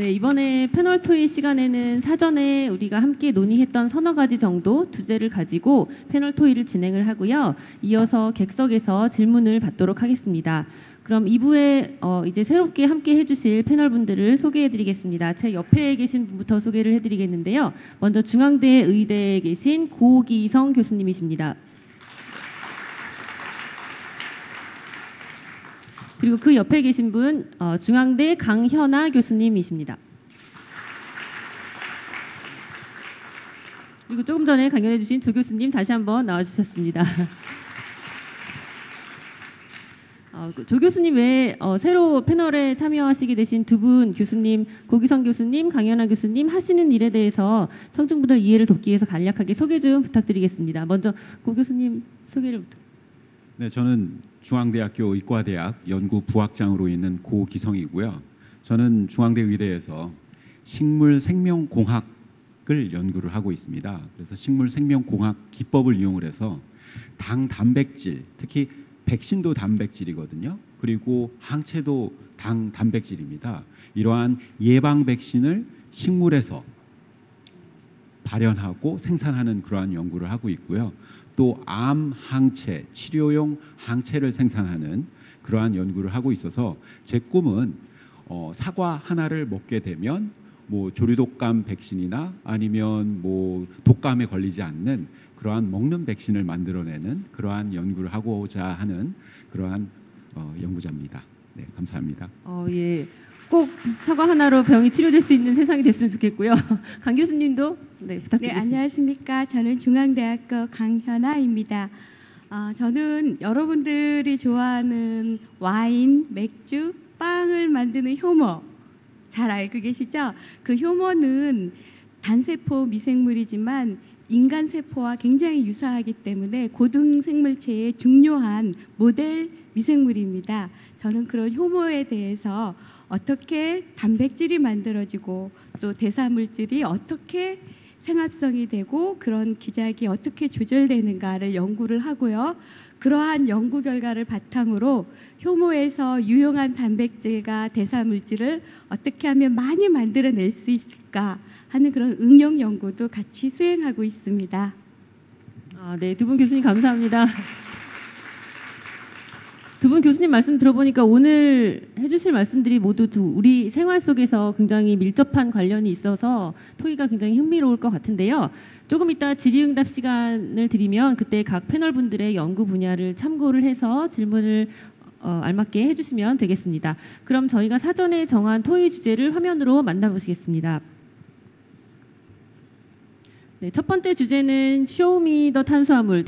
네, 이번에 패널토의 시간에는 사전에 우리가 함께 논의했던 서너 가지 정도 주제를 가지고 패널토의를 진행을 하고요. 이어서 객석에서 질문을 받도록 하겠습니다. 그럼 2부에 이제 새롭게 함께 해주실 패널분들을 소개해드리겠습니다. 제 옆에 계신 분부터 소개를 해드리겠는데요. 먼저 중앙대 의대에 계신 고기성 교수님이십니다. 그리고 그 옆에 계신 분 중앙대 강현아 교수님이십니다. 그리고 조금 전에 강연해 주신 조 교수님 다시 한번 나와주셨습니다. 조 교수님 외에 새로 패널에 참여하시게 되신 두 분 교수님, 고기성 교수님, 강현아 교수님 하시는 일에 대해서 청중분들 이해를 돕기 위해서 간략하게 소개 좀 부탁드리겠습니다. 먼저 고 교수님 소개를 부탁드립니다. 네, 저는 중앙대학교 의과대학 연구부학장으로 있는 고기성이고요. 저는 중앙대 의대에서 식물 생명공학을 연구를 하고 있습니다. 그래서 식물 생명공학 기법을 이용을 해서 당 단백질, 특히 백신도 단백질이거든요. 그리고 항체도 당 단백질입니다. 이러한 예방 백신을 식물에서 발현하고 생산하는 그러한 연구를 하고 있고요. 또 암 항체, 치료용 항체를 생산하는 그러한 연구를 하고 있어서 제 꿈은 사과 하나를 먹게 되면 뭐 조류독감 백신이나 아니면 뭐 독감에 걸리지 않는 그러한 먹는 백신을 만들어내는 그러한 연구를 하고자 하는 그러한 연구자입니다. 네, 감사합니다. 예. 꼭 사과 하나로 병이 치료될 수 있는 세상이 됐으면 좋겠고요. 강 교수님도 네, 부탁드리겠습니다. 네, 안녕하십니까. 저는 중앙대학교 강현아입니다. 저는 여러분들이 좋아하는 와인, 맥주, 빵을 만드는 효모 잘 알고 계시죠? 그 효모는 단세포 미생물이지만 인간 세포와 굉장히 유사하기 때문에 고등 생물체의 중요한 모델 미생물입니다. 저는 그런 효모에 대해서 어떻게 단백질이 만들어지고 또 대사물질이 어떻게 생합성이 되고 그런 기작이 어떻게 조절되는가를 연구를 하고요. 그러한 연구 결과를 바탕으로 효모에서 유용한 단백질과 대사물질을 어떻게 하면 많이 만들어낼 수 있을까 하는 그런 응용 연구도 같이 수행하고 있습니다. 네, 두 분 교수님 감사합니다. 두 분 교수님 말씀 들어보니까 오늘 해주실 말씀들이 모두 우리 생활 속에서 굉장히 밀접한 관련이 있어서 토의가 굉장히 흥미로울 것 같은데요. 조금 이따 질의응답 시간을 드리면 그때 각 패널분들의 연구 분야를 참고를 해서 질문을 알맞게 해주시면 되겠습니다. 그럼 저희가 사전에 정한 토의 주제를 화면으로 만나보시겠습니다. 네, 첫 번째 주제는 쇼미 더 탄수화물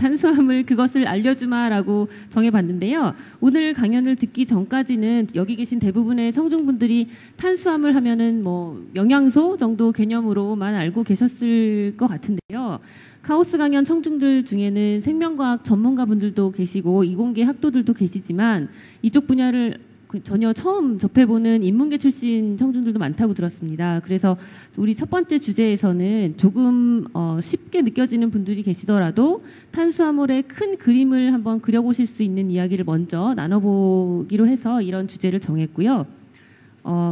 그것을 알려주마라고 정해봤는데요. 오늘 강연을 듣기 전까지는 여기 계신 대부분의 청중분들이 탄수화물 하면은 뭐 영양소 정도 개념으로만 알고 계셨을 것 같은데요. 카오스 강연 청중들 중에는 생명과학 전문가분들도 계시고 이공계 학도들도 계시지만 이쪽 분야를 전혀 처음 접해보는 인문계 출신 청중들도 많다고 들었습니다. 그래서 우리 첫 번째 주제에서는 조금 쉽게 느껴지는 분들이 계시더라도 탄수화물의 큰 그림을 한번 그려보실 수 있는 이야기를 먼저 나눠보기로 해서 이런 주제를 정했고요.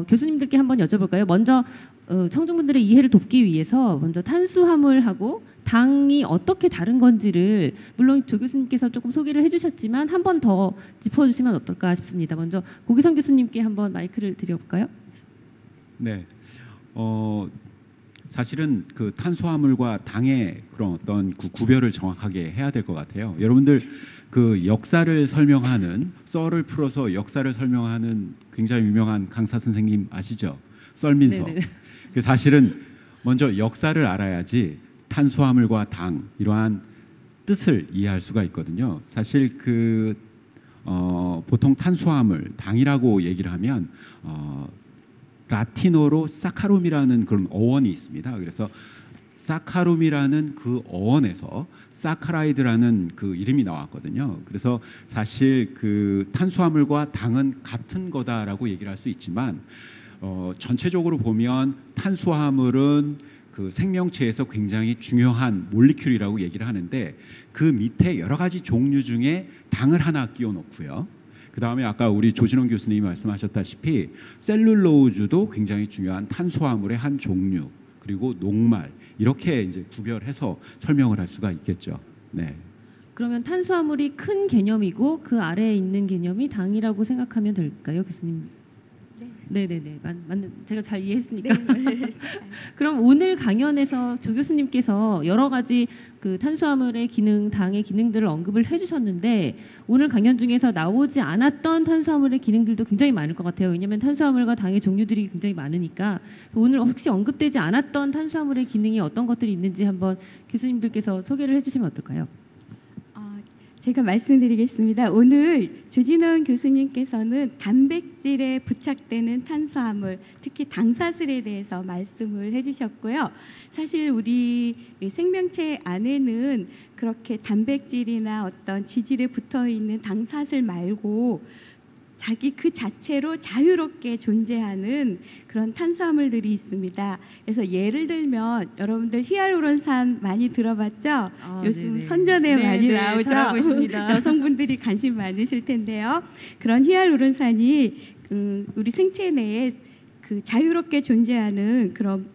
교수님들께 한번 여쭤볼까요? 먼저 청중분들의 이해를 돕기 위해서 먼저 탄수화물하고 당이 어떻게 다른 건지를 물론 조 교수님께서 조금 소개를 해주셨지만 한 번 더 짚어주시면 어떨까 싶습니다. 먼저 고기성 교수님께 한번 마이크를 드려볼까요? 네, 사실은 그 탄수화물과 당의 그런 어떤 그 구별을 정확하게 해야 될 것 같아요. 여러분들 그 역사를 설명하는 썰을 풀어서 역사를 설명하는 굉장히 유명한 강사 선생님 아시죠? 썰민서. 그 사실은 먼저 역사를 알아야지 탄수화물과 당 이러한 뜻을 이해할 수가 있거든요. 사실 그 보통 탄수화물 당이라고 얘기를 하면 라틴어로 사카룸이라는 그런 어원이 있습니다. 그래서 사카룸이라는 그 어원에서 사카라이드라는 그 이름이 나왔거든요. 그래서 사실 그 탄수화물과 당은 같은 거다라고 얘기를 할 수 있지만 전체적으로 보면 탄수화물은 그 생명체에서 굉장히 중요한 몰리큘이라고 얘기를 하는데 그 밑에 여러 가지 종류 중에 당을 하나 끼워 놓고요. 그다음에 아까 우리 조진원 교수님이 말씀하셨다시피 셀룰로우즈도 굉장히 중요한 탄수화물의 한 종류, 그리고 녹말, 이렇게 이제 구별해서 설명을 할 수가 있겠죠. 네. 그러면 탄수화물이 큰 개념이고 그 아래에 있는 개념이 당이라고 생각하면 될까요, 교수님? 네, 네, 네, 맞는. 제가 잘 이해했으니까. 네. 그럼 오늘 강연에서 조 교수님께서 여러 가지 그 탄수화물의 기능, 당의 기능들을 언급을 해주셨는데 오늘 강연 중에서 나오지 않았던 탄수화물의 기능들도 굉장히 많을 것 같아요. 왜냐하면 탄수화물과 당의 종류들이 굉장히 많으니까 오늘 혹시 언급되지 않았던 탄수화물의 기능이 어떤 것들이 있는지 한번 교수님들께서 소개를 해주시면 어떨까요? 제가 말씀드리겠습니다. 오늘 조진원 교수님께서는 단백질에 부착되는 탄수화물, 특히 당사슬에 대해서 말씀을 해주셨고요. 사실 우리 생명체 안에는 그렇게 단백질이나 어떤 지질에 붙어있는 당사슬 말고 자기 그 자체로 자유롭게 존재하는 그런 탄수화물들이 있습니다. 그래서 예를 들면 여러분들 히알루론산 많이 들어봤죠? 요즘 네네. 선전에 네네. 많이 네네. 나오죠. 잘하고 있습니다. 여성분들이 관심 많으실 텐데요. 그런 히알루론산이 우리 생체 내에 그 자유롭게 존재하는 그런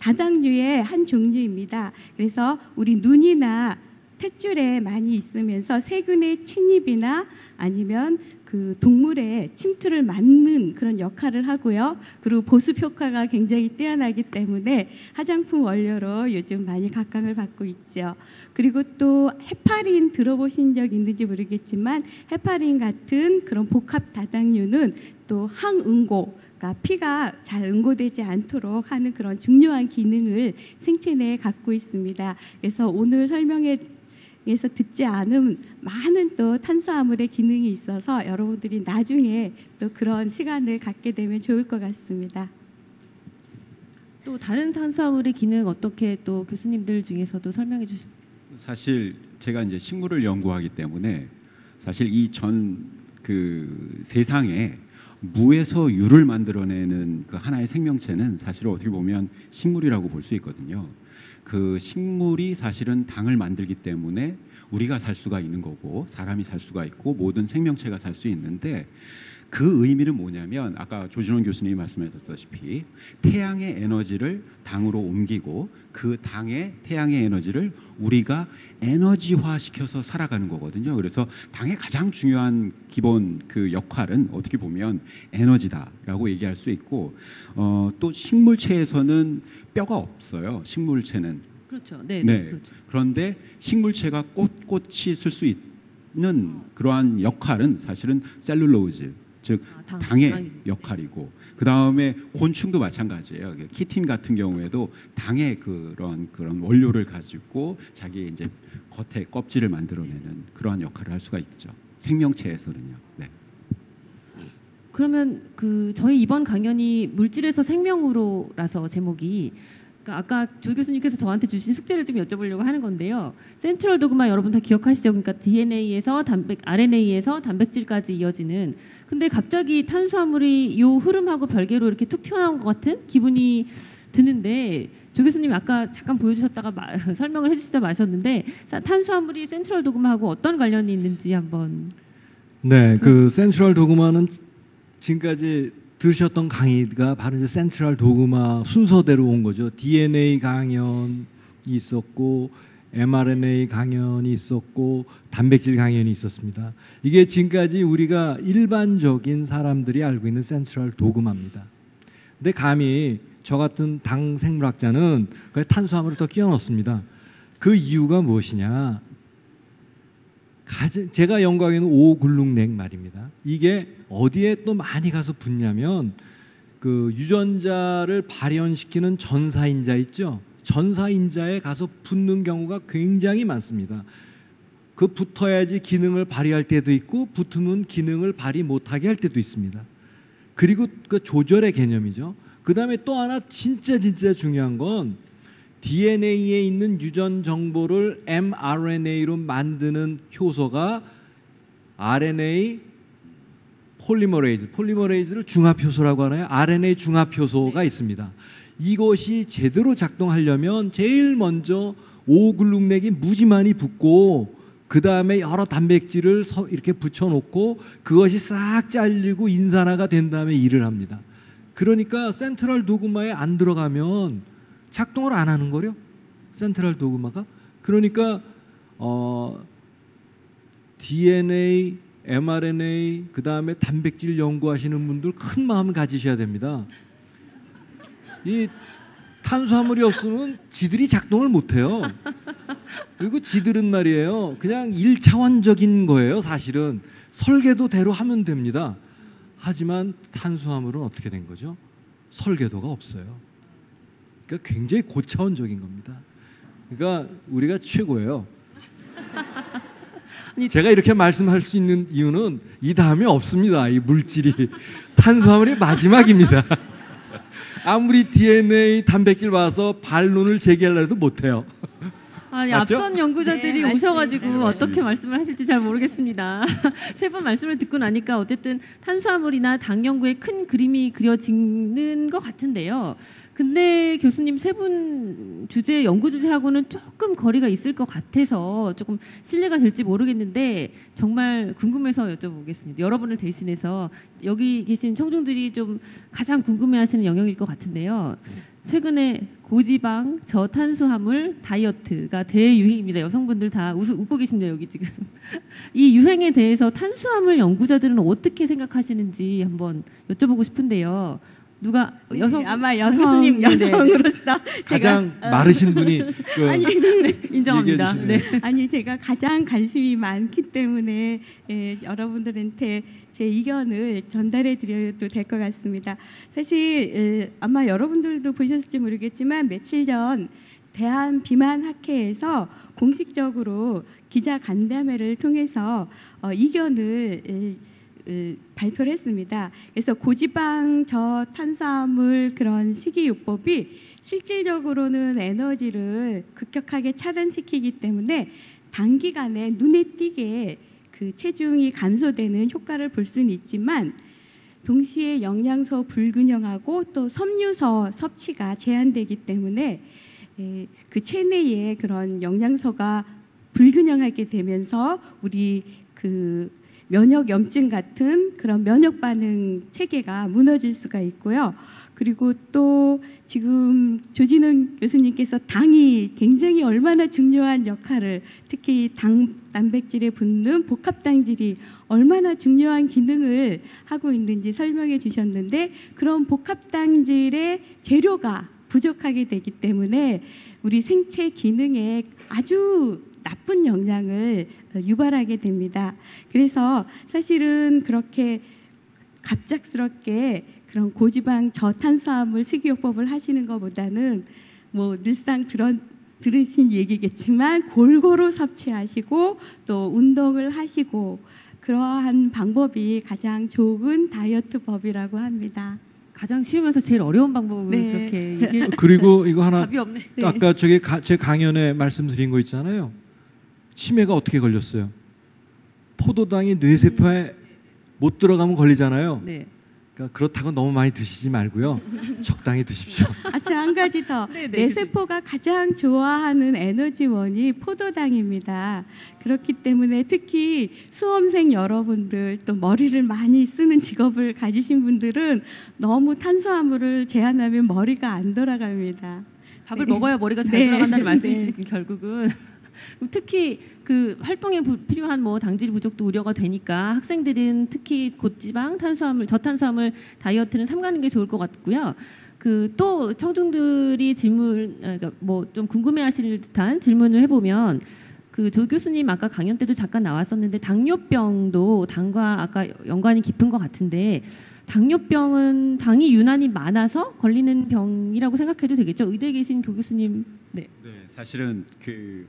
다당류의 한 종류입니다. 그래서 우리 눈이나 탯줄에 많이 있으면서 세균의 침입이나 아니면 그 동물의 침투를 막는 그런 역할을 하고요. 그리고 보습 효과가 굉장히 뛰어나기 때문에 화장품 원료로 요즘 많이 각광을 받고 있죠. 그리고 또 헤파린 들어보신 적 있는지 모르겠지만 헤파린 같은 그런 복합 다당류는 또 항응고, 그러니까 피가 잘 응고되지 않도록 하는 그런 중요한 기능을 생체 내에 갖고 있습니다. 그래서 오늘 설명해 에서 듣지 않은 많은 또 탄수화물의 기능이 있어서 여러분들이 나중에 또 그런 시간을 갖게 되면 좋을 것 같습니다. 또 다른 탄수화물의 기능 어떻게 또 교수님들 중에서도 설명해 주실? 사실 제가 이제 식물을 연구하기 때문에 사실 이 전 그 세상에 무에서 유를 만들어내는 그 하나의 생명체는 사실 어떻게 보면 식물이라고 볼 수 있거든요. 그 식물이 사실은 당을 만들기 때문에 우리가 살 수가 있는 거고 사람이 살 수가 있고 모든 생명체가 살 수 있는데 그 의미는 뭐냐면 아까 조진원 교수님이 말씀하셨다시피 태양의 에너지를 당으로 옮기고 그 당의 태양의 에너지를 우리가 에너지화시켜서 살아가는 거거든요. 그래서 당의 가장 중요한 기본 그 역할은 어떻게 보면 에너지다라고 얘기할 수 있고 또 식물체에서는 뼈가 없어요. 식물체는. 그렇죠. 네. 네. 그렇죠. 그런데 식물체가 꼿꼿이 쓸 수 있는 그러한 역할은 사실은 셀룰로오즈, 즉 당의 역할이고 그 다음에 곤충도 마찬가지예요. 키틴 같은 경우에도 당의 그런 원료를 가지고 자기 이제 겉에 껍질을 만들어내는 그러한 역할을 할 수가 있죠. 생명체에서는요. 네. 그러면 그 저희 이번 강연이 물질에서 생명으로라서 제목이 아까 조 교수님께서 저한테 주신 숙제를 좀 여쭤보려고 하는 건데요. 센트럴 도그마 여러분 다 기억하시죠? 그러니까 DNA에서 RNA에서 단백질까지 이어지는. 근데 갑자기 탄수화물이 이 흐름하고 별개로 이렇게 툭 튀어나온 것 같은 기분이 드는데 조 교수님 아까 잠깐 보여주셨다가 설명을 해주시다 마셨는데 탄수화물이 센트럴 도그마하고 어떤 관련이 있는지 한번. 네, 그 센트럴 도그마는 지금까지 들으셨던 강의가 바로 이제 센트럴 도그마 순서대로 온 거죠. DNA 강연이 있었고 mRNA 강연이 있었고 단백질 강연이 있었습니다. 이게 지금까지 우리가 일반적인 사람들이 알고 있는 센트럴 도그마입니다. 근데 감히 저 같은 당 생물학자는 그 탄수화물을 더 끼워 넣습니다. 그 이유가 무엇이냐? 제가 연구하고 있는 오글룩넥 말입니다. 이게 어디에 또 많이 가서 붙냐면 그 유전자를 발현시키는 전사인자 있죠. 전사인자에 가서 붙는 경우가 굉장히 많습니다. 그 붙어야지 기능을 발휘할 때도 있고 붙으면 기능을 발휘 못하게 할 때도 있습니다. 그리고 그 조절의 개념이죠. 그 다음에 또 하나 진짜 중요한 건 DNA에 있는 유전 정보를 mRNA로 만드는 효소가 RNA 폴리머레이즈, 폴리머레이즈를 중합효소라고 하나요? RNA 중합효소가 있습니다. 이것이 제대로 작동하려면 제일 먼저 오글룩넥이 무지 많이 붙고 그 다음에 여러 단백질을 이렇게 붙여놓고 그것이 싹 잘리고 인산화가 된 다음에 일을 합니다. 그러니까 센트럴 도그마에 안 들어가면 작동을 안 하는 거요. 센트럴 도그마가. 그러니까 DNA, mRNA, 그 다음에 단백질 연구하시는 분들 큰 마음을 가지셔야 됩니다. 이 탄수화물이 없으면 지들이 작동을 못해요. 그리고 지들은 말이에요. 그냥 1차원적인 거예요. 사실은 설계도대로 하면 됩니다. 하지만 탄수화물은 어떻게 된 거죠? 설계도가 없어요. 그러니까 굉장히 고차원적인 겁니다. 그러니까 우리가 최고예요. 제가 이렇게 말씀할 수 있는 이유는 이 다음이 없습니다. 이 물질이. 탄수화물이 마지막입니다. 아무리 DNA 단백질 와서 반론을 제기하려 해도 못해요. 아니, 맞죠? 앞선 연구자들이 네, 오셔가지고 네, 어떻게 말씀을 하실지 잘 모르겠습니다. 세 분 말씀을 듣고 나니까 어쨌든 탄수화물이나 당 연구의 큰 그림이 그려지는 것 같은데요. 근데 교수님 세 분 주제, 연구 주제하고는 조금 거리가 있을 것 같아서 조금 신뢰가 될지 모르겠는데 정말 궁금해서 여쭤보겠습니다. 여러분을 대신해서 여기 계신 청중들이 좀 가장 궁금해하시는 영역일 것 같은데요. 최근에 고지방, 저탄수화물 다이어트가 대유행입니다. 여성분들 다 웃고 계십니다. 여기 지금. 이 유행에 대해서 탄수화물 연구자들은 어떻게 생각하시는지 한번 여쭤보고 싶은데요. 누가 여성, 네, 아마 교수님 여성으로서 네. 가장 마르신 분이 아니, 네, 인정합니다. 네. 아니 제가 가장 관심이 많기 때문에 여러분들한테 제 의견을 전달해 드려도 될 것 같습니다. 사실 아마 여러분들도 보셨을지 모르겠지만 며칠 전 대한 비만학회에서 공식적으로 기자 간담회를 통해서 의견을 발표를 했습니다. 그래서 고지방, 저탄수화물 그런 식이요법이 실질적으로는 에너지를 급격하게 차단시키기 때문에 단기간에 눈에 띄게 그 체중이 감소되는 효과를 볼 수는 있지만 동시에 영양소 불균형하고 또 섬유소 섭취가 제한되기 때문에 그 체내에 그런 영양소가 불균형하게 되면서 우리 그 면역 염증 같은 그런 면역 반응 체계가 무너질 수가 있고요. 그리고 또 지금 조진원 교수님께서 당이 굉장히 얼마나 중요한 역할을, 특히 당 단백질에 붙는 복합당질이 얼마나 중요한 기능을 하고 있는지 설명해 주셨는데 그런 복합당질의 재료가 부족하게 되기 때문에 우리 생체 기능에 아주 나쁜 영향을 유발하게 됩니다. 그래서 사실은 그렇게 갑작스럽게 그런 고지방 저탄수화물 식이요법을 하시는 것보다는 뭐 늘상 들으신 얘기겠지만 골고루 섭취하시고 또 운동을 하시고 그러한 방법이 가장 좋은 다이어트법이라고 합니다. 가장 쉬우면서 제일 어려운 방법을 네. 그렇게 얘기해. 그리고 이거 하나 답이 없네. 아까 저기 제 강연에 말씀드린 거 있잖아요. 치매가 어떻게 걸렸어요? 포도당이 뇌세포에 못 들어가면 걸리잖아요. 네. 그러니까 그렇다고 너무 많이 드시지 말고요. 적당히 드십시오. 저 한 가지 더. 뇌세포가 가장 좋아하는 에너지원이 포도당입니다. 그렇기 때문에 특히 수험생 여러분들 또 머리를 많이 쓰는 직업을 가지신 분들은 너무 탄수화물을 제한하면 머리가 안 돌아갑니다. 밥을 네. 먹어야 머리가 잘 네. 돌아간다는 말씀이신 네. 결국은. 특히 그 활동에 필요한 뭐 당질 부족도 우려가 되니까 학생들은 특히 고지방, 탄수화물, 저탄수화물 다이어트는 삼가는 게 좋을 것 같고요. 그 또 청중들이 질문, 뭐 좀 궁금해하실 듯한 질문을 해보면 그 조 교수님 아까 강연 때도 잠깐 나왔었는데 당뇨병도 당과 아까 연관이 깊은 것 같은데 당뇨병은 당이 유난히 많아서 걸리는 병이라고 생각해도 되겠죠? 의대에 계신 조 교수님. 네. 네, 사실은 그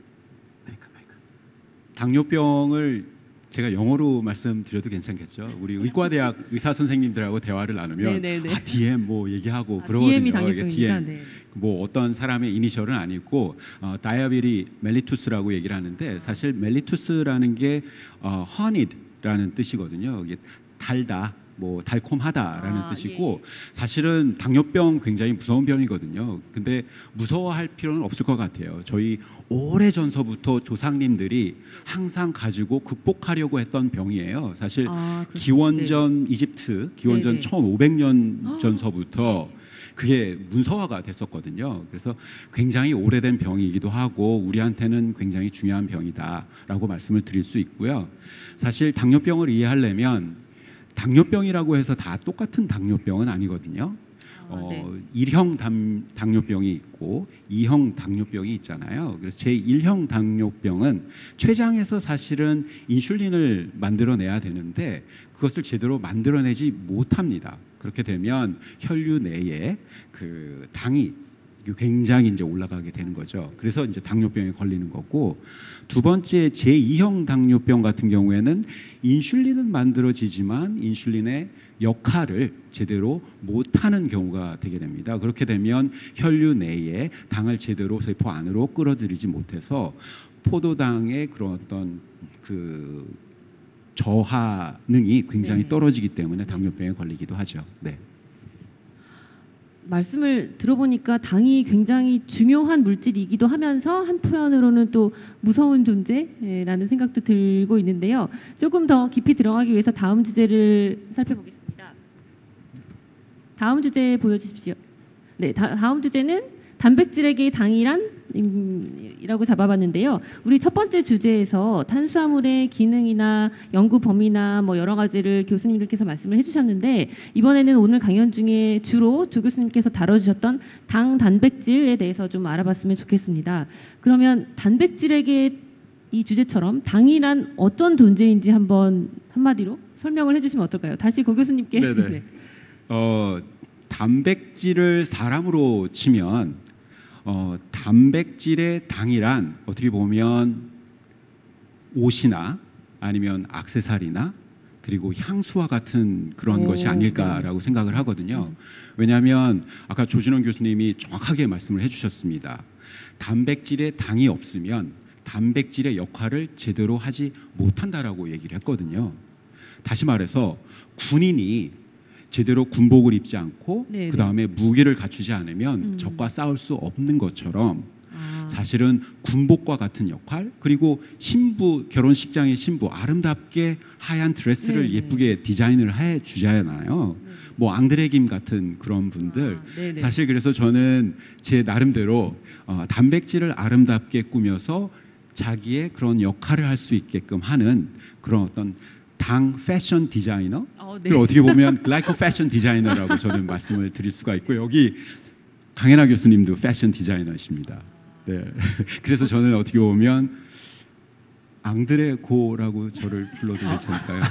당뇨병을 제가 영어로 말씀드려도 괜찮겠죠? 우리 의과대학 의사 선생님들하고 대화를 나누면 네네네. DM 뭐 얘기하고 그러거든요. 당뇨병이니까, DM 네. 뭐 어떤 사람의 이니셜은 아니고 다이아베리 멜리투스라고 얘기를 하는데 사실 멜리투스라는 게 허니드라는 뜻이거든요. 달다, 뭐 달콤하다라는 뜻이고, 예. 사실은 당뇨병 굉장히 무서운 병이거든요. 근데 무서워할 필요는 없을 것 같아요. 저희 오래전서부터 조상님들이 항상 가지고 극복하려고 했던 병이에요. 사실 기원전 이집트, 기원전 1500년 전서부터 그게 문서화가 됐었거든요. 그래서 굉장히 오래된 병이기도 하고 우리한테는 굉장히 중요한 병이다라고 말씀을 드릴 수 있고요. 사실 당뇨병을 이해하려면 당뇨병이라고 해서 다 똑같은 당뇨병은 아니거든요. 1형 당뇨병이 있고 2형 당뇨병이 있잖아요. 그래서 제1형 당뇨병은 췌장에서 사실은 인슐린을 만들어내야 되는데 그것을 제대로 만들어내지 못합니다. 그렇게 되면 혈류 내에 그 당이 굉장히 이제 올라가게 되는 거죠. 그래서 이제 당뇨병에 걸리는 거고, 두 번째 제2형 당뇨병 같은 경우에는 인슐린은 만들어지지만 인슐린의 역할을 제대로 못하는 경우가 되게 됩니다. 그렇게 되면 혈류 내에 당을 제대로 세포 안으로 끌어들이지 못해서 포도당의 그런 어떤 그 저하능이 굉장히 떨어지기 때문에 당뇨병에 걸리기도 하죠. 네. 말씀을 들어보니까 당이 굉장히 중요한 물질이기도 하면서 한편으로는 또 무서운 존재라는 생각도 들고 있는데요. 조금 더 깊이 들어가기 위해서 다음 주제를 살펴보겠습니다. 다음 주제 보여주십시오. 네, 다음 주제는 단백질에게 당이란? 이라고 잡아봤는데요. 우리 첫 번째 주제에서 탄수화물의 기능이나 연구 범위나 뭐 여러 가지를 교수님들께서 말씀을 해주셨는데, 이번에는 오늘 강연 중에 주로 조 교수님께서 다뤄주셨던 당, 단백질에 대해서 좀 알아봤으면 좋겠습니다. 그러면 단백질에게 이 주제처럼 당이란 어떤 존재인지 한번 한마디로 설명을 해주시면 어떨까요? 다시 고 교수님께. 네. 단백질을 사람으로 치면 단백질의 당이란 어떻게 보면 옷이나 아니면 액세서리나 그리고 향수와 같은 그런 것이 아닐까라고 생각을 하거든요. 왜냐하면 아까 조진원 교수님이 정확하게 말씀을 해주셨습니다. 단백질의 당이 없으면 단백질의 역할을 제대로 하지 못한다라고 얘기를 했거든요. 다시 말해서 군인이 제대로 군복을 입지 않고 그 다음에 무기를 갖추지 않으면 적과 싸울 수 없는 것처럼 사실은 군복과 같은 역할, 그리고 신부, 결혼식장의 신부 아름답게 하얀 드레스를 예쁘게 디자인을 해주잖아요. 뭐 앙드레김 같은 그런 분들. 사실 그래서 저는 제 나름대로 단백질을 아름답게 꾸며서 자기의 그런 역할을 할 수 있게끔 하는 그런 어떤 당 패션 디자이너, 그리고 어떻게 보면 글라이코 패션 디자이너라고 저는 말씀을 드릴 수가 있고, 여기 강현아 교수님도 패션 디자이너십니다. 네. 그래서 저는 어떻게 보면 앙드레고라고 저를 불러도 괜찮을까요?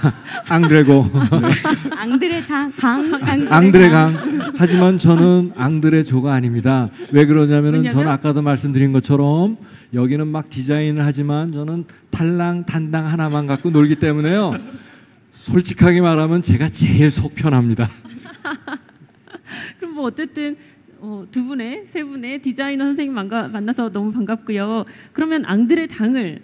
앙드레고. 네. 앙드레강. 하지만 저는 앙드레조가 아닙니다. 왜 그러냐면은 저는 아까도 말씀드린 것처럼 여기는 막 디자인을 하지만 저는 탈랑 단당 하나만 갖고 놀기 때문에요. 솔직하게 말하면 제가 제일 속 편합니다. 그럼 뭐 어쨌든 두 분의, 세 분의 디자이너 선생님 만나서 너무 반갑고요. 그러면 앙드레 당을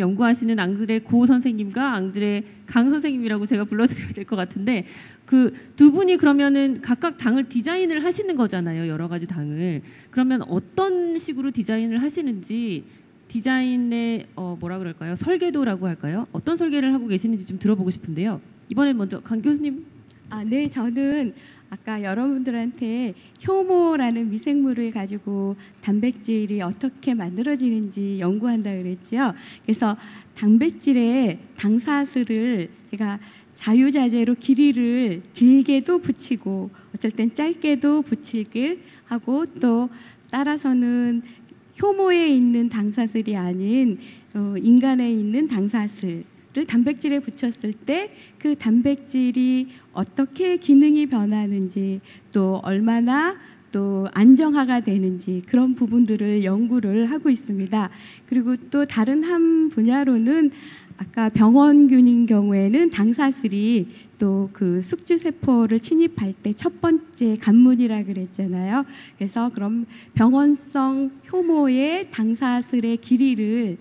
연구하시는 앙드레 고 선생님과 앙드레 강 선생님이라고 제가 불러드려야 될 것 같은데, 그 두 분이 그러면은 각각 당을 디자인을 하시는 거잖아요. 여러 가지 당을. 그러면 어떤 식으로 디자인을 하시는지, 디자인의 뭐라 그럴까요? 설계도라고 할까요? 어떤 설계를 하고 계시는지 좀 들어보고 싶은데요. 이번엔 먼저 강 교수님. 네, 저는 아까 여러분들한테 효모라는 미생물을 가지고 단백질이 어떻게 만들어지는지 연구한다고 그랬지요. 그래서 단백질의 당사슬을 제가 자유자재로 길이를 길게도 붙이고 어쩔 땐 짧게도 붙이게 하고, 또 따라서는 효모에 있는 당사슬이 아닌 인간에 있는 당사슬 를 단백질에 붙였을 때 그 단백질이 어떻게 기능이 변하는지, 또 얼마나 또 안정화가 되는지, 그런 부분들을 연구를 하고 있습니다. 그리고 또 다른 한 분야로는 아까 병원균인 경우에는 당사슬이 또 그 숙주세포를 침입할 때 첫 번째 관문이라 그랬잖아요. 그래서 그럼 병원성 효모의 당사슬의 길이를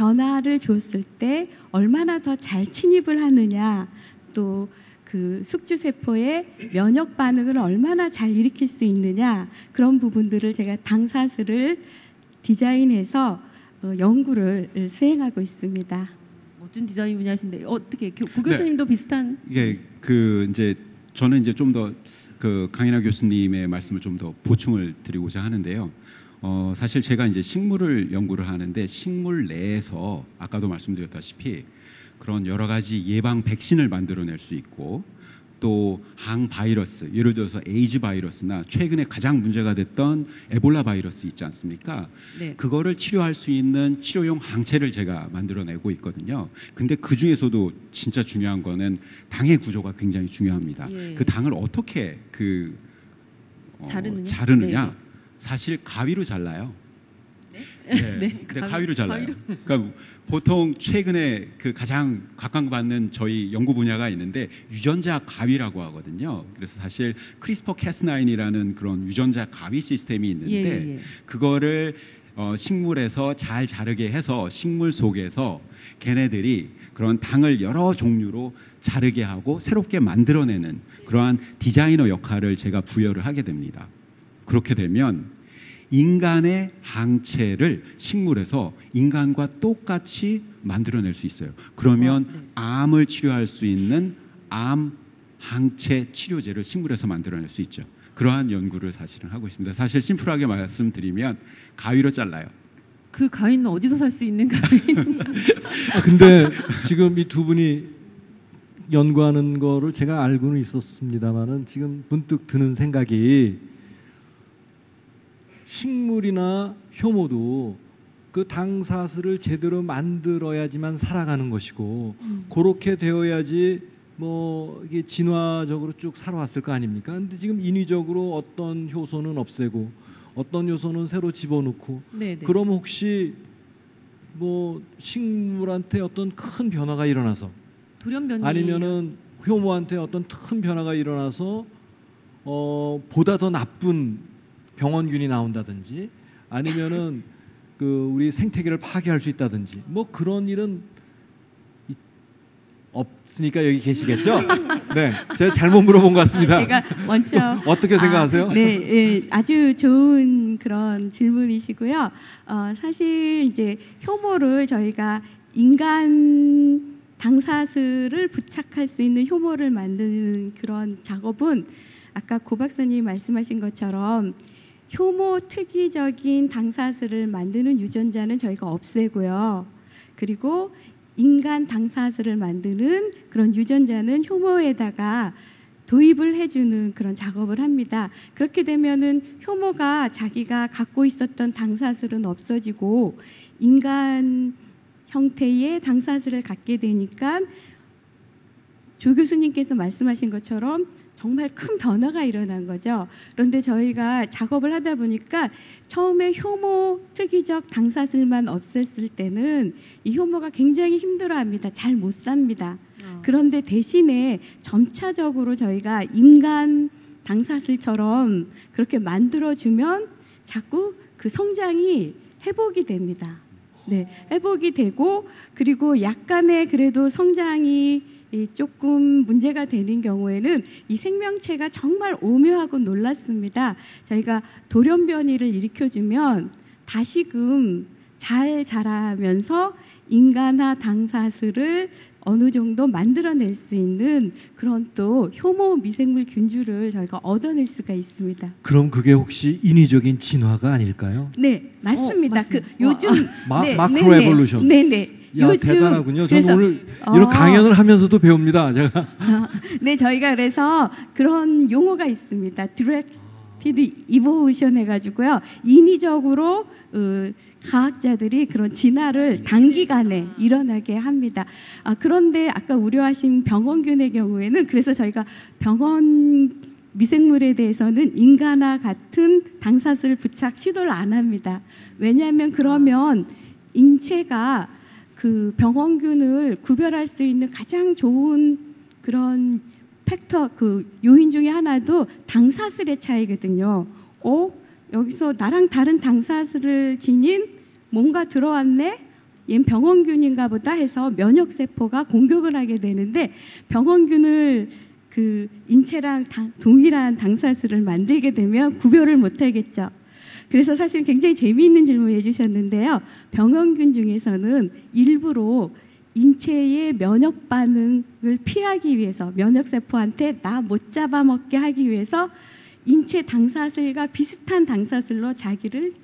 변화를 줬을 때 얼마나 더 잘 침입을 하느냐, 또 그 숙주세포의 면역 반응을 얼마나 잘 일으킬 수 있느냐, 그런 부분들을 제가 당사슬을 디자인해서 연구를 수행하고 있습니다. 멋진 디자인 분야신데 어떻게 고교수님도 네. 비슷한? 예, 그 이제 저는 이제 좀 더 그 강현아 교수님의 말씀을 좀 더 보충을 드리고자 하는데요. 사실 제가 이제 식물을 연구를 하는데 식물 내에서 아까도 말씀드렸다시피 그런 여러 가지 예방 백신을 만들어낼 수 있고 또 항바이러스, 예를 들어서 에이즈 바이러스나 최근에 가장 문제가 됐던 에볼라 바이러스 있지 않습니까? 네. 그거를 치료할 수 있는 치료용 항체를 제가 만들어내고 있거든요. 근데 그중에서도 진짜 중요한 거는 당의 구조가 굉장히 중요합니다. 예. 그 당을 어떻게 자르느냐? 네. 사실 가위로 잘라요. 네? 네. 네. 근데 가위로 잘라요. 그러니까 보통 최근에 그 가장 각광받는 저희 연구 분야가 있는데 유전자 가위라고 하거든요. 그래서 사실 크리스퍼 캐스9이라는 그런 유전자 가위 시스템이 있는데 예, 예. 그거를 식물에서 잘 자르게 해서 식물 속에서 걔네들이 그런 당을 여러 종류로 자르게 하고 새롭게 만들어내는 그러한 디자이너 역할을 제가 부여를 하게 됩니다. 그렇게 되면 인간의 항체를 식물에서 인간과 똑같이 만들어낼 수 있어요. 그러면 네. 암을 치료할 수 있는 암 항체 치료제를 식물에서 만들어낼 수 있죠. 그러한 연구를 사실은 하고 있습니다. 사실 심플하게 말씀드리면 가위로 잘라요. 그 가위는 어디서 살 수 있는 가위인가? 근데 지금 이 두 분이 연구하는 거를 제가 알고는 있었습니다만은 지금 문득 드는 생각이 식물이나 효모도 그 당사슬을 제대로 만들어야지만 살아가는 것이고 그렇게 되어야지 뭐 이게 진화적으로 쭉 살아왔을 거 아닙니까? 근데 지금 인위적으로 어떤 효소는 없애고 어떤 효소는 새로 집어넣고 네네. 그럼 혹시 뭐 식물한테 어떤 큰 변화가 일어나서 돌연변이 아니면은 효모한테 어떤 큰 변화가 일어나서 보다 더 나쁜 병원균이 나온다든지 아니면은 그 우리 생태계를 파괴할 수 있다든지 뭐 그런 일은 없으니까 여기 계시겠죠? 네, 제가 잘못 물어본 것 같습니다. 제가 먼저 어떻게 생각하세요? 네, 아주 좋은 그런 질문이시고요. 사실 이제 효모를 저희가 인간 당사슬을 부착할 수 있는 효모를 만드는 그런 작업은 아까 고 박사님 말씀하신 것처럼 효모 특이적인 당사슬을 만드는 유전자는 저희가 없애고요. 그리고 인간 당사슬을 만드는 그런 유전자는 효모에다가 도입을 해주는 그런 작업을 합니다. 그렇게 되면은 효모가 자기가 갖고 있었던 당사슬은 없어지고 인간 형태의 당사슬을 갖게 되니까 조 교수님께서 말씀하신 것처럼 정말 큰 변화가 일어난 거죠. 그런데 저희가 작업을 하다 보니까 처음에 효모 특이적 당사슬만 없앴을 때는 이 효모가 굉장히 힘들어합니다. 잘 못 삽니다. 그런데 대신에 점차적으로 저희가 인간 당사슬처럼 그렇게 만들어주면 자꾸 그 성장이 회복이 됩니다. 네, 회복이 되고 그리고 약간의 그래도 성장이 조금 문제가 되는 경우에는 이 생명체가 정말 오묘하고 놀랐습니다. 저희가 돌연변이를 일으켜주면 다시금 잘 자라면서 인간화 당사슬을 어느 정도 만들어낼 수 있는 그런 또 효모 미생물 균주를 저희가 얻어낼 수가 있습니다. 그럼 그게 혹시 인위적인 진화가 아닐까요? 네, 맞습니다. 맞습니다. 그 요즘 네, 마크로 에볼루션. 네, 네. 야, 대단하군요. 저는 오늘 이런 강연을 하면서도 배웁니다. 제가. 네, 저희가 그래서 그런 용어가 있습니다. 디렉티드 이볼루션 해가지고요. 인위적으로 과학자들이 그런 진화를 단기간에 일어나게 합니다. 그런데 아까 우려하신 병원균의 경우에는 그래서 저희가 병원 미생물에 대해서는 인간과 같은 당사슬 부착 시도를 안 합니다. 왜냐하면 그러면 인체가 그 병원균을 구별할 수 있는 가장 좋은 그런 팩터, 그 요인 중에 하나도 당사슬의 차이거든요. 여기서 나랑 다른 당사슬을 지닌 뭔가 들어왔네? 얘는 병원균인가 보다 해서 면역세포가 공격을 하게 되는데 병원균을 그 인체랑 동일한 당사수를 만들게 되면 구별을 못하겠죠. 그래서 사실 굉장히 재미있는 질문을 해주셨는데요. 병원균 중에서는 일부러 인체의 면역 반응을 피하기 위해서 면역세포한테 나 못 잡아먹게 하기 위해서 인체 당사슬과 비슷한 당사슬로 자기를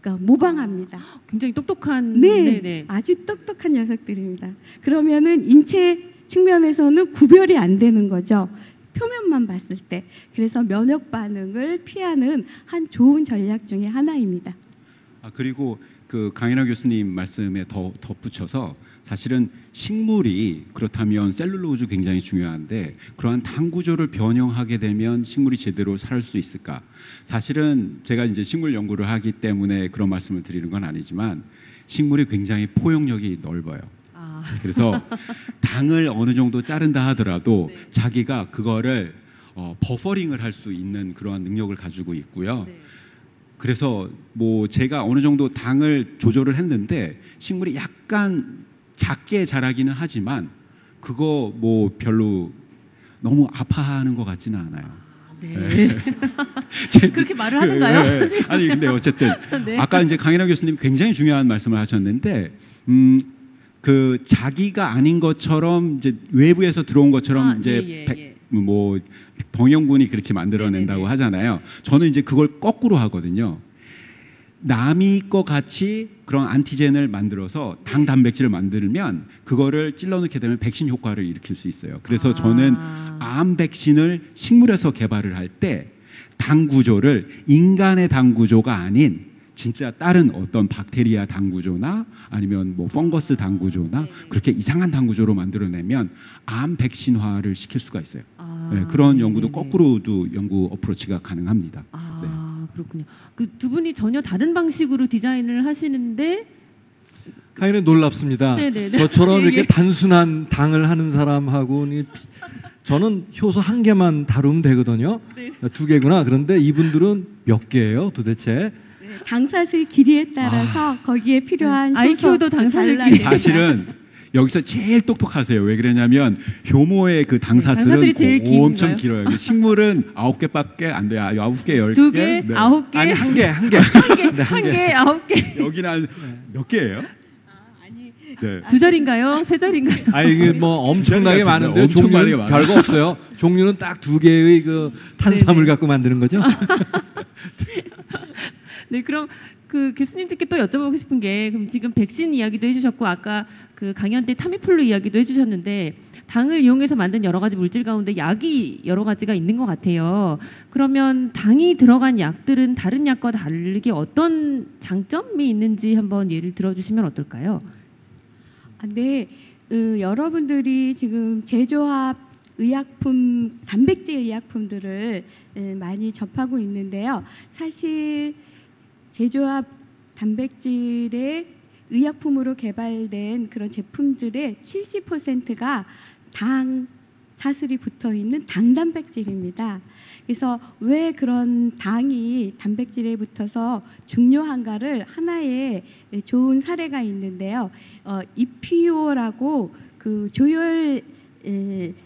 그러니까 모방합니다. 굉장히 똑똑한. 네, 네네. 아주 똑똑한 녀석들입니다. 그러면은 인체 측면에서는 구별이 안 되는 거죠. 표면만 봤을 때. 그래서 면역 반응을 피하는 한 좋은 전략 중에 하나입니다. 아, 그리고 그 강현아 교수님 말씀에 더 덧붙여서 사실은 식물이 그렇다면 셀룰로오즈 굉장히 중요한데 그러한 당 구조를 변형하게 되면 식물이 제대로 살 수 있을까? 사실은 제가 이제 식물 연구를 하기 때문에 그런 말씀을 드리는 건 아니지만 식물이 굉장히 포용력이 넓어요. 아. 그래서 당을 어느 정도 자른다 하더라도 네. 자기가 그거를 버퍼링을 할 수 있는 그러한 능력을 가지고 있고요. 네. 그래서 뭐 제가 어느 정도 당을 조절을 했는데 식물이 약간 작게 자라기는 하지만 그거 뭐 별로 너무 아파하는 것 같지는 않아요. 아, 네. 네. 그렇게 말을 하는가요? 네. 아니 근데 어쨌든 네. 아까 이제 강현아 교수님 굉장히 중요한 말씀을 하셨는데 그 자기가 아닌 것처럼 이제 외부에서 들어온 것처럼 아, 이제 예, 예, 예. 뭐 병영군이 그렇게 만들어낸다고 네네네. 하잖아요. 저는 이제 그걸 거꾸로 하거든요. 남이 거 같이 그런 안티젠을 만들어서 당 단백질을 만들면 그거를 찔러 넣게 되면 백신 효과를 일으킬 수 있어요. 그래서 아. 저는 암 백신을 식물에서 개발을 할 때 당 구조를 인간의 당 구조가 아닌 진짜 다른 어떤 박테리아 당 구조나 아니면 뭐 펑거스 당 구조나 그렇게 이상한 당 구조로 만들어내면 암 백신화를 시킬 수가 있어요. 아, 네, 그런 네네네. 연구도 거꾸로도 연구 어프로치가 가능합니다. 아 네. 그렇군요. 그 두 분이 전혀 다른 방식으로 디자인을 하시는데 하여간 놀랍습니다. 네네네. 저처럼 네, 이렇게 예. 단순한 당을 하는 사람하고는 저는 효소 한 개만 다루면 되거든요. 네. 두 개구나. 그런데 이분들은 몇 개예요 도대체? 당사슬 길이에 따라서 거기에 필요한 IQ도 당사슬 길이 사실은 여기서 제일 똑똑하세요. 왜 그러냐면 효모의 그 당사슬은 제일 엄청 길어요. 식물은 9개밖에 안 돼요. 9개, 10개. 2개, 네. 9개. 아니, 1개. 1개, 9개. 여기는 몇 개예요? 네. 2절인가요? 3절인가요? 아 이게 뭐 엄청나게 많은데요. 종류는 별거 없어요. 종류는 딱 2개의 그 탄수화물 갖고 만드는 거죠. 네, 그럼 그 교수님들께 또 여쭤보고 싶은 게 그럼 지금 백신 이야기도 해주셨고 아까 그 강연 때 타미플루 이야기도 해주셨는데 당을 이용해서 만든 여러 가지 물질 가운데 약이 여러 가지가 있는 것 같아요. 그러면 당이 들어간 약들은 다른 약과 다르게 어떤 장점이 있는지 한번 예를 들어주시면 어떨까요? 아, 네, 여러분들이 지금 제조합 의약품, 단백질 의약품들을 많이 접하고 있는데요. 사실 제조합 단백질의 의약품으로 개발된 그런 제품들의 70%가 당 사슬이 붙어 있는 당 단백질입니다. 그래서 왜 그런 당이 단백질에 붙어서 중요한가를 하나의 좋은 사례가 있는데요. EPO라고 그 조혈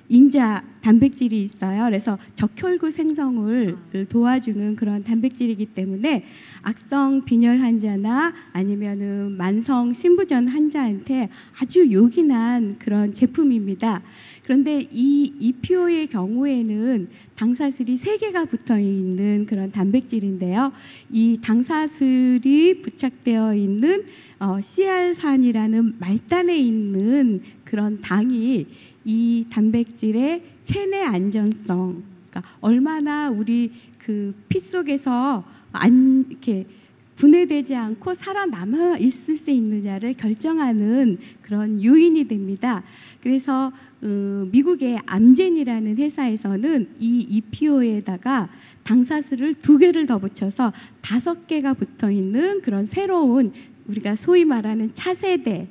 인자 단백질이 있어요. 그래서 적혈구 생성을 도와주는 그런 단백질이기 때문에 악성 빈혈 환자나 아니면은 만성 신부전 환자한테 아주 요긴한 그런 제품입니다. 그런데 이 EPO의 경우에는 당사슬이 3개가 붙어 있는 그런 단백질인데요. 이 당사슬이 부착되어 있는 CR산이라는 말단에 있는 그런 당이 이 단백질의 체내 안전성, 그러니까 얼마나 우리 그 피 속에서 이렇게 분해되지 않고 살아남아 있을 수 있느냐를 결정하는 그런 요인이 됩니다. 그래서 미국의 암젠이라는 회사에서는 이 EPO에다가 당사슬을 2개를 더 붙여서 5개가 붙어 있는 그런 새로운 우리가 소위 말하는 차세대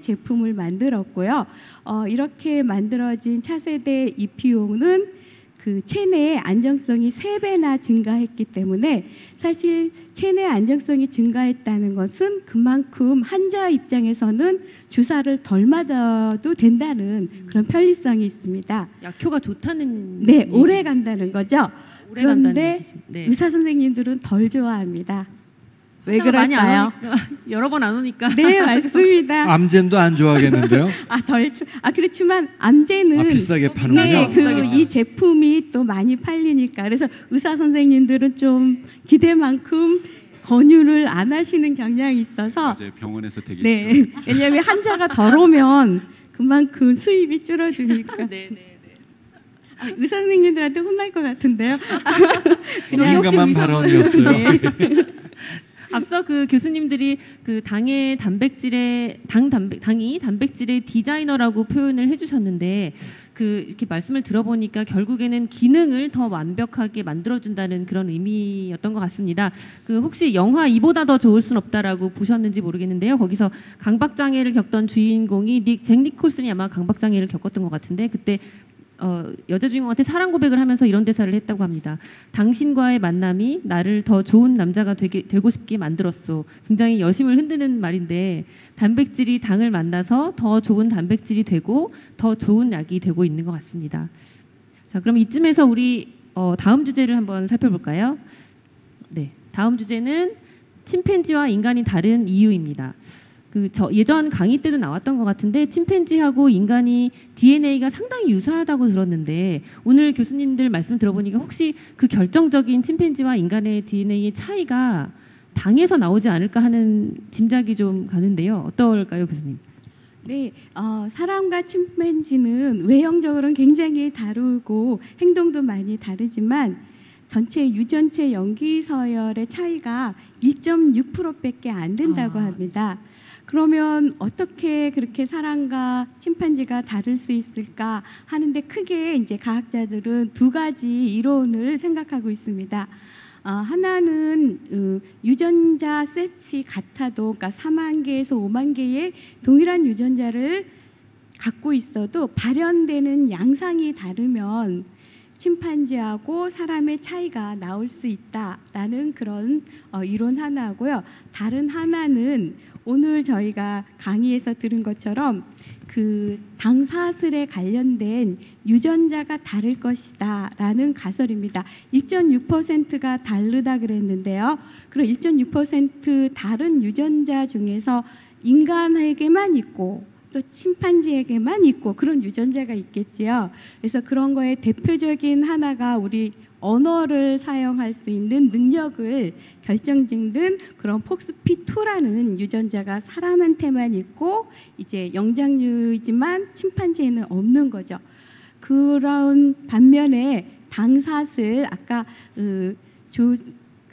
제품을 만들었고요. 이렇게 만들어진 차세대 EPO는 그 체내의 안정성이 3배나 증가했기 때문에 사실 체내 안정성이 증가했다는 것은 그만큼 환자 입장에서는 주사를 덜 맞아도 된다는 그런 편리성이 있습니다. 약효가 좋다는 네, 얘기. 오래 간다는 거죠. 오래 그런데 간다는 네. 의사 선생님들은 덜 좋아합니다. 왜 그럴까요? 여러 번 안 오니까. 네, 맞습니다. 암젠도 안 좋아하겠는데요? 그렇지만 암젠은 비싸게 파는군요. 네, 이 제품이 또 많이 팔리니까. 그래서 의사 선생님들은 좀 기대만큼 권유를 안 하시는 경향이 있어서. 맞아요, 병원에서 되게 네, 싫어요. 왜냐하면 환자가 덜 오면 그만큼 수입이 줄어드니까. 네, 네. 의사 선생님들한테 혼날 것 같은데요. 민감한 발언이었어요. 네. 앞서 그 교수님들이 그 당의 단백질의 당이 단백질의 디자이너라고 표현을 해주셨는데 그 이렇게 말씀을 들어보니까 결국에는 기능을 더 완벽하게 만들어준다는 그런 의미였던 것 같습니다. 그 혹시 영화 이보다 더 좋을 순 없다라고 보셨는지 모르겠는데요. 거기서 강박장애를 겪던 주인공이 잭 니콜슨이 아마 강박장애를 겪었던 것 같은데 그때 여자 주인공한테 사랑 고백을 하면서 이런 대사를 했다고 합니다. 당신과의 만남이 나를 더 좋은 남자가 되고 싶게 만들었소. 굉장히 여심을 흔드는 말인데 단백질이 당을 만나서 더 좋은 단백질이 되고 더 좋은 약이 되고 있는 것 같습니다. 자, 그럼 이쯤에서 우리 다음 주제를 한번 살펴볼까요? 네, 다음 주제는 침팬지와 인간이 다른 이유입니다. 예전 강의 때도 나왔던 것 같은데 침팬지하고 인간이 DNA가 상당히 유사하다고 들었는데 오늘 교수님들 말씀 들어보니까 혹시 그 결정적인 침팬지와 인간의 DNA의 차이가 당에서 나오지 않을까 하는 짐작이 좀 가는데요. 어떨까요, 교수님? 네, 사람과 침팬지는 외형적으로는 굉장히 다르고 행동도 많이 다르지만 전체 유전체 염기 서열의 차이가 1.6%밖에 안 된다고 합니다. 그러면 어떻게 그렇게 사람과 침팬지가 다를 수 있을까 하는데 크게 이제 과학자들은 두 가지 이론을 생각하고 있습니다. 하나는 유전자 셋이 같아도 그러니까 4만 개에서 5만 개의 동일한 유전자를 갖고 있어도 발현되는 양상이 다르면 침팬지하고 사람의 차이가 나올 수 있다라는 그런 이론 하나고요. 다른 하나는 오늘 저희가 강의에서 들은 것처럼 그 당사슬에 관련된 유전자가 다를 것이다라는 가설입니다. 1.6%가 다르다 그랬는데요. 그럼 1.6% 다른 유전자 중에서 인간에게만 있고 또 침팬지에게만 있고 그런 유전자가 있겠지요. 그래서 그런 거에 대표적인 하나가 우리 언어를 사용할 수 있는 능력을 결정짓는 그런 폭스P2라는 유전자가 사람한테만 있고 이제 영장류이지만 침팬지에는 없는 거죠. 그런 반면에 당사슬 아까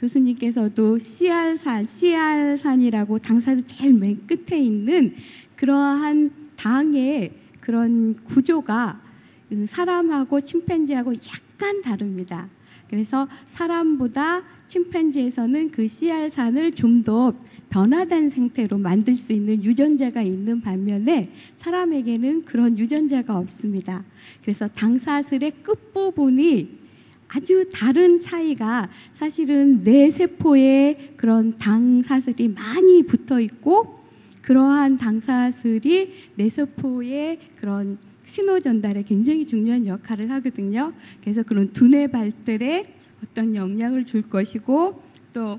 교수님께서도 CR산이라고 당사슬 제일 맨 끝에 있는 그러한 당의 그런 구조가 사람하고 침팬지하고 약간 다릅니다. 그래서 사람보다 침팬지에서는 그 CR산을 좀 더 변화된 상태로 만들 수 있는 유전자가 있는 반면에 사람에게는 그런 유전자가 없습니다. 그래서 당사슬의 끝부분이 아주 다른 차이가 사실은 뇌 세포에 그런 당사슬이 많이 붙어 있고 그러한 당사슬이 뇌세포의 그런 신호 전달에 굉장히 중요한 역할을 하거든요. 그래서 그런 두뇌 발달에 어떤 영향을 줄 것이고 또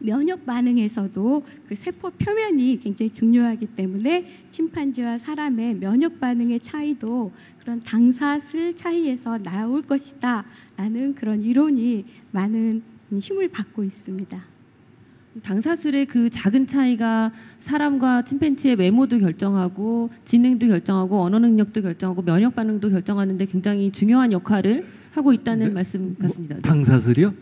면역 반응에서도 그 세포 표면이 굉장히 중요하기 때문에 침팬지와 사람의 면역 반응의 차이도 그런 당사슬 차이에서 나올 것이다 라는 그런 이론이 많은 힘을 받고 있습니다. 당사슬의 그 작은 차이가 사람과 침팬지의 외모도 결정하고 지능도 결정하고 언어 능력도 결정하고 면역 반응도 결정하는데 굉장히 중요한 역할을 하고 있다는 말씀 같습니다. 뭐, 당사슬이요?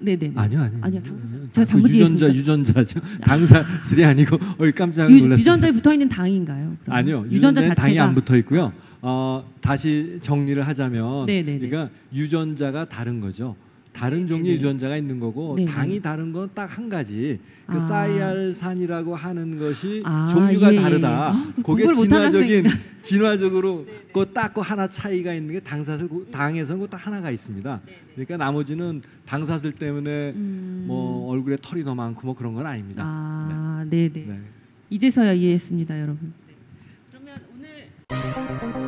네네. 아니요. 당사슬. 제가 잘못 이해했습니다. 유전자죠. 당사슬이 아니고 깜짝 놀랐어요. 유전자에 붙어 있는 당인가요? 그럼? 아니요. 유전자에 당이 안 붙어 있고요. 다시 정리를 하자면, 네네네. 그러니까 유전자가 다른 거죠. 다른 종류의 유전자가 있는 거고 당이 다른 건 딱 한 가지. 그 사이알산이라고 하는 것이 종류가 다르다. 그게 진화적으로 그 딱 그 하나 차이가 있는 게 당사슬 당에서는 그 딱 하나가 있습니다. 그러니까 나머지는 당사슬 때문에 뭐 얼굴에 털이 더 많고 뭐 그런 건 아닙니다. 아, 네. 이제서야 이해했습니다, 여러분. 네. 그러면 오늘